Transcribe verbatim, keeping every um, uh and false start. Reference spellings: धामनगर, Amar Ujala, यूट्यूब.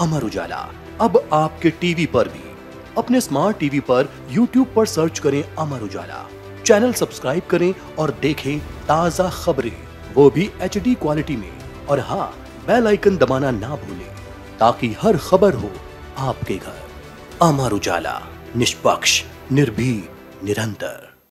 अमर उजाला अब आपके टीवी पर भी। अपने स्मार्ट टीवी पर यूट्यूब पर सर्च करें अमर उजाला, चैनल सब्सक्राइब करें और देखें ताज़ा खबरें, वो भी एचडी क्वालिटी में। और हाँ, बेल आइकन दबाना ना भूलें ताकि हर खबर हो आपके घर। अमर उजाला, निष्पक्ष, निर्भीक, निरंतर।